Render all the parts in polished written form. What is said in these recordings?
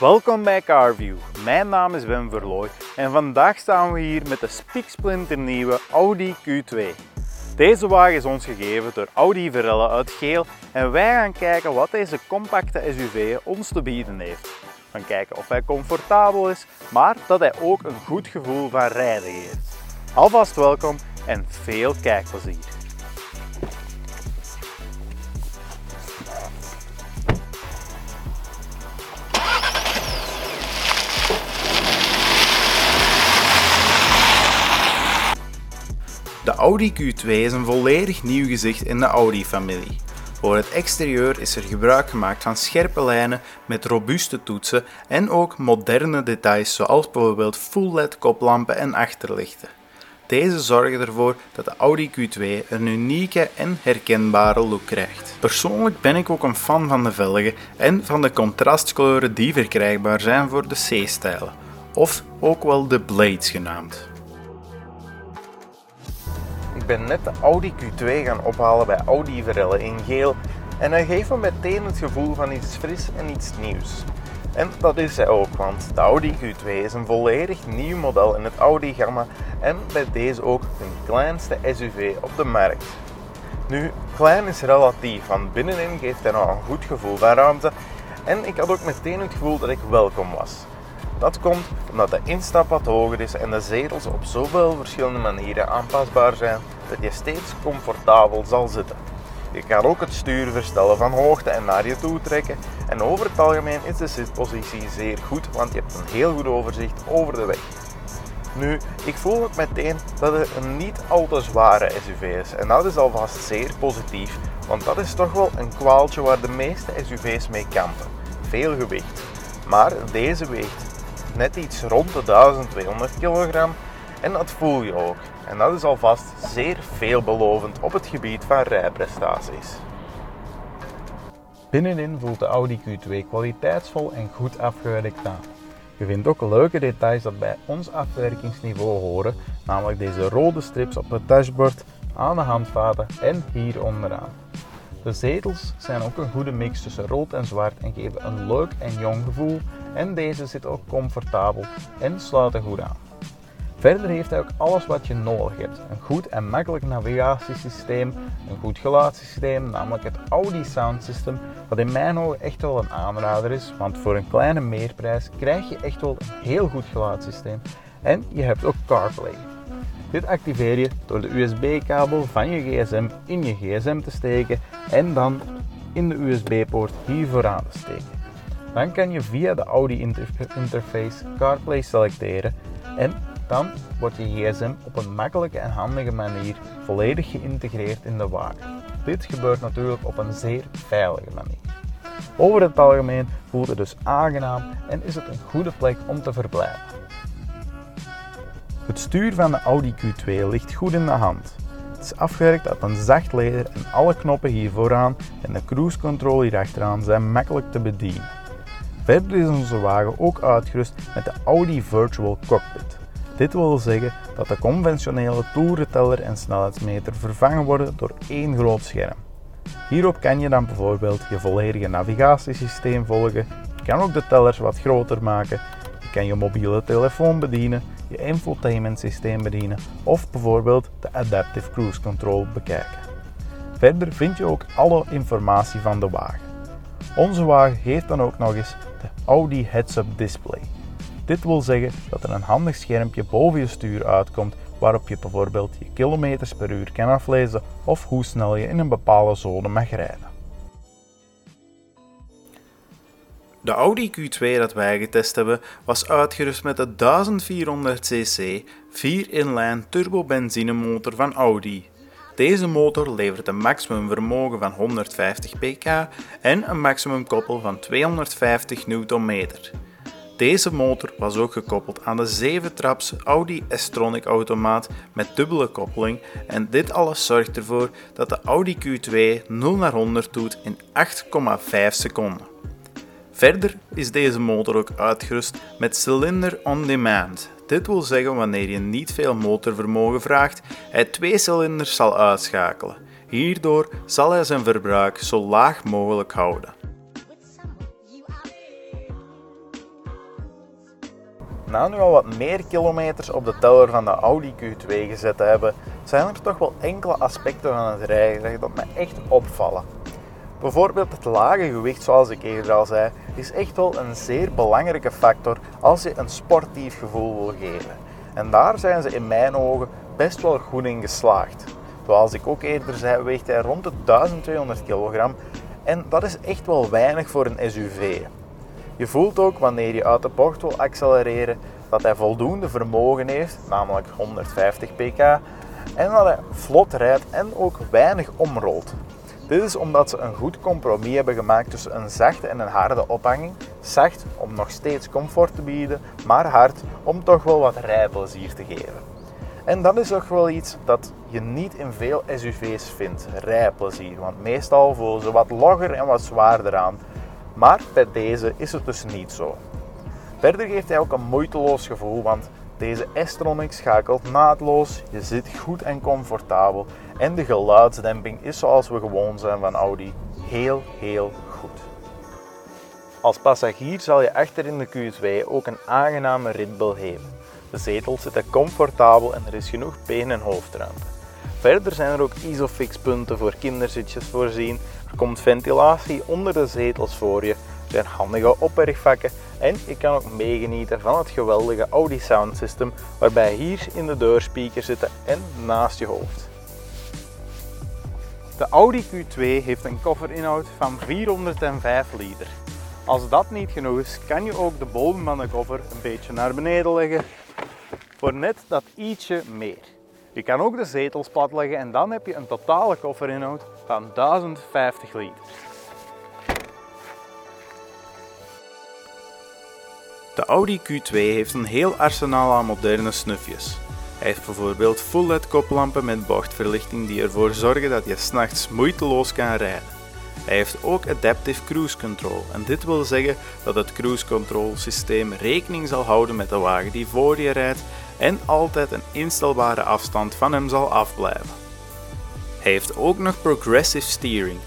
Welkom bij Carview, mijn naam is Wim Verlooy en vandaag staan we hier met de spiksplinternieuwe Audi Q2. Deze wagen is ons gegeven door Audi Verellen uit Geel en wij gaan kijken wat deze compacte SUV ons te bieden heeft. We gaan kijken of hij comfortabel is, maar dat hij ook een goed gevoel van rijden geeft. Alvast welkom en veel kijkplezier! De Audi Q2 is een volledig nieuw gezicht in de Audi-familie. Voor het exterieur is er gebruik gemaakt van scherpe lijnen met robuuste toetsen en ook moderne details zoals bijvoorbeeld full-led koplampen en achterlichten. Deze zorgen ervoor dat de Audi Q2 een unieke en herkenbare look krijgt. Persoonlijk ben ik ook een fan van de velgen en van de contrastkleuren die verkrijgbaar zijn voor de C-stijlen, of ook wel de blades genaamd. Ik ben net de Audi Q2 gaan ophalen bij Audi Verellen in Geel en hij geeft me meteen het gevoel van iets fris en iets nieuws. En dat is hij ook, want de Audi Q2 is een volledig nieuw model in het Audi-gamma en bij deze ook de kleinste SUV op de markt. Nu, klein is relatief, want binnenin geeft hij nou een goed gevoel van ruimte en ik had ook meteen het gevoel dat ik welkom was. Dat komt omdat de instap wat hoger is en de zetels op zoveel verschillende manieren aanpasbaar zijn dat je steeds comfortabel zal zitten. Je kan ook het stuur verstellen van hoogte en naar je toe trekken en over het algemeen is de zitpositie zeer goed, want je hebt een heel goed overzicht over de weg. Nu, ik voel ook meteen dat het een niet al te zware SUV is en dat is alvast zeer positief, want dat is toch wel een kwaaltje waar de meeste SUV's mee kampen. Veel gewicht. Maar deze weegt net iets rond de 1200 kilogram en dat voel je ook. En dat is alvast zeer veelbelovend op het gebied van rijprestaties. Binnenin voelt de Audi Q2 kwaliteitsvol en goed afgewerkt aan. Je vindt ook leuke details dat bij ons afwerkingsniveau horen, namelijk deze rode strips op het dashboard, aan de handvaten en hier onderaan. De zetels zijn ook een goede mix tussen rood en zwart en geven een leuk en jong gevoel en deze zit ook comfortabel en sluiten goed aan. Verder heeft hij ook alles wat je nodig hebt. Een goed en makkelijk navigatiesysteem, een goed geluidssysteem, namelijk het Audi Sound System, wat in mijn ogen echt wel een aanrader is, want voor een kleine meerprijs krijg je echt wel een heel goed geluidssysteem en je hebt ook CarPlay. Dit activeer je door de USB-kabel van je gsm in je gsm te steken en dan in de USB-poort hier vooraan te steken. Dan kan je via de Audi interface CarPlay selecteren en dan wordt je gsm op een makkelijke en handige manier volledig geïntegreerd in de wagen. Dit gebeurt natuurlijk op een zeer veilige manier. Over het algemeen voelt het dus aangenaam en is het een goede plek om te verblijven. Het stuur van de Audi Q2 ligt goed in de hand. Het is afgewerkt uit een zacht leder en alle knoppen hier vooraan en de cruise control hier achteraan zijn makkelijk te bedienen. Verder is onze wagen ook uitgerust met de Audi Virtual Cockpit. Dit wil zeggen dat de conventionele toerenteller en snelheidsmeter vervangen worden door één groot scherm. Hierop kan je dan bijvoorbeeld je volledige navigatiesysteem volgen, je kan ook de tellers wat groter maken, je kan je mobiele telefoon bedienen, je infotainment systeem bedienen of bijvoorbeeld de Adaptive Cruise Control bekijken. Verder vind je ook alle informatie van de wagen. Onze wagen heeft dan ook nog eens de Audi Heads-Up Display. Dit wil zeggen dat er een handig schermpje boven je stuur uitkomt waarop je bijvoorbeeld je kilometers per uur kan aflezen of hoe snel je in een bepaalde zone mag rijden. De Audi Q2 dat wij getest hebben was uitgerust met de 1400cc 4-in-lijn turbobenzinemotor van Audi. Deze motor levert een maximum vermogen van 150 pk en een maximum koppel van 250 Nm. Deze motor was ook gekoppeld aan de 7-traps Audi S-tronic automaat met dubbele koppeling en dit alles zorgt ervoor dat de Audi Q2 0 naar 100 doet in 8,5 seconden. Verder is deze motor ook uitgerust met cilinder on demand. Dit wil zeggen wanneer je niet veel motorvermogen vraagt, hij 2 cilinders zal uitschakelen. Hierdoor zal hij zijn verbruik zo laag mogelijk houden. Na nu al wat meer kilometers op de teller van de Audi Q2 gezet te hebben, zijn er toch wel enkele aspecten van het rijgedrag dat me echt opvallen. Bijvoorbeeld het lage gewicht, zoals ik eerder al zei, is echt wel een zeer belangrijke factor als je een sportief gevoel wil geven. En daar zijn ze in mijn ogen best wel goed in geslaagd. Zoals ik ook eerder zei, weegt hij rond de 1200 kilogram en dat is echt wel weinig voor een SUV. Je voelt ook wanneer je uit de bocht wil accelereren dat hij voldoende vermogen heeft, namelijk 150 pk, en dat hij vlot rijdt en ook weinig omrolt. Dit is omdat ze een goed compromis hebben gemaakt tussen een zachte en een harde ophanging. Zacht om nog steeds comfort te bieden, maar hard om toch wel wat rijplezier te geven. En dat is toch wel iets dat je niet in veel SUV's vindt, rijplezier. Want meestal voelen ze wat logger en wat zwaarder aan. Maar bij deze is het dus niet zo. Verder geeft hij ook een moeiteloos gevoel, want deze S-tronic schakelt naadloos, je zit goed en comfortabel en de geluidsdemping is zoals we gewoon zijn van Audi heel goed. Als passagier zal je achter in de Q2 ook een aangename ritbel hebben. De zetels zitten comfortabel en er is genoeg been- en hoofdruimte. Verder zijn er ook isofixpunten voor kinderzitjes voorzien, er komt ventilatie onder de zetels voor je, er zijn handige opbergvakken en je kan ook meegenieten van het geweldige Audi Sound System waarbij hier in de deurspeakers zitten en naast je hoofd. De Audi Q2 heeft een kofferinhoud van 405 liter. Als dat niet genoeg is, kan je ook de bodem van de koffer een beetje naar beneden leggen voor net dat ietsje meer. Je kan ook de zetels plat leggen en dan heb je een totale kofferinhoud van 1050 liter. De Audi Q2 heeft een heel arsenaal aan moderne snufjes. Hij heeft bijvoorbeeld full LED koplampen met bochtverlichting die ervoor zorgen dat je 's nachts moeiteloos kan rijden. Hij heeft ook Adaptive Cruise Control en dit wil zeggen dat het Cruise Control systeem rekening zal houden met de wagen die voor je rijdt en altijd een instelbare afstand van hem zal afblijven. Hij heeft ook nog Progressive Steering.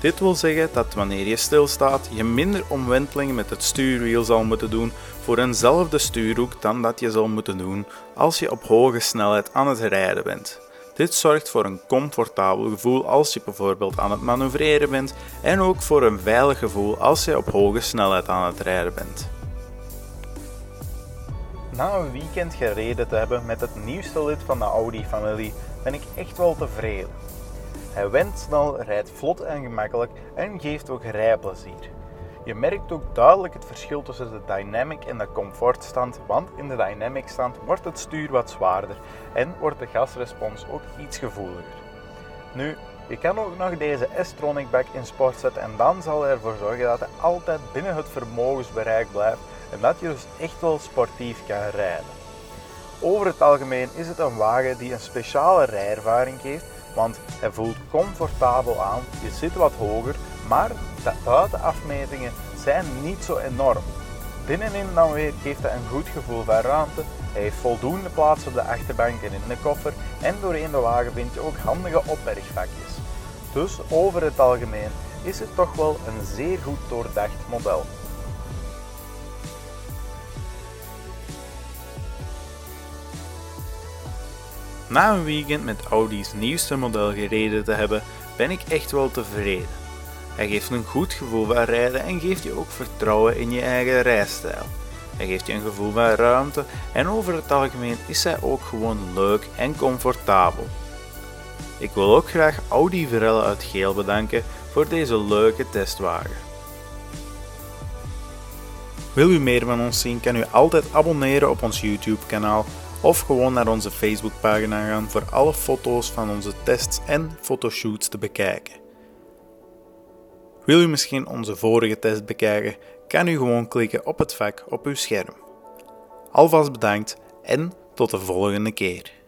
Dit wil zeggen dat wanneer je stilstaat, je minder omwentelingen met het stuurwiel zal moeten doen voor eenzelfde stuurhoek dan dat je zal moeten doen als je op hoge snelheid aan het rijden bent. Dit zorgt voor een comfortabel gevoel als je bijvoorbeeld aan het manoeuvreren bent en ook voor een veilig gevoel als je op hoge snelheid aan het rijden bent. Na een weekend gereden te hebben met het nieuwste lid van de Audi-familie ben ik echt wel tevreden. Hij went snel, rijdt vlot en gemakkelijk en geeft ook rijplezier. Je merkt ook duidelijk het verschil tussen de Dynamic en de Comfortstand, want in de Dynamic stand wordt het stuur wat zwaarder en wordt de gasrespons ook iets gevoeliger. Nu, je kan ook nog deze S-tronic bak in sport zetten en dan zal hij ervoor zorgen dat hij altijd binnen het vermogensbereik blijft en dat je dus echt wel sportief kan rijden. Over het algemeen is het een wagen die een speciale rijervaring geeft, want hij voelt comfortabel aan, je zit wat hoger, maar de buitenafmetingen zijn niet zo enorm. Binnenin dan weer geeft hij een goed gevoel van ruimte, hij heeft voldoende plaats op de achterbank en in de koffer en doorheen de wagen vind je ook handige opbergvakjes. Dus over het algemeen is het toch wel een zeer goed doordacht model. Na een weekend met Audi's nieuwste model gereden te hebben, ben ik echt wel tevreden. Hij geeft een goed gevoel van rijden en geeft je ook vertrouwen in je eigen rijstijl. Hij geeft je een gevoel van ruimte en over het algemeen is hij ook gewoon leuk en comfortabel. Ik wil ook graag Audi Verellen uit Geel bedanken voor deze leuke testwagen. Wil u meer van ons zien, kan u altijd abonneren op ons YouTube kanaal of gewoon naar onze Facebookpagina gaan voor alle foto's van onze tests en fotoshoots te bekijken. Wil u misschien onze vorige test bekijken, kan u gewoon klikken op het vak op uw scherm. Alvast bedankt en tot de volgende keer.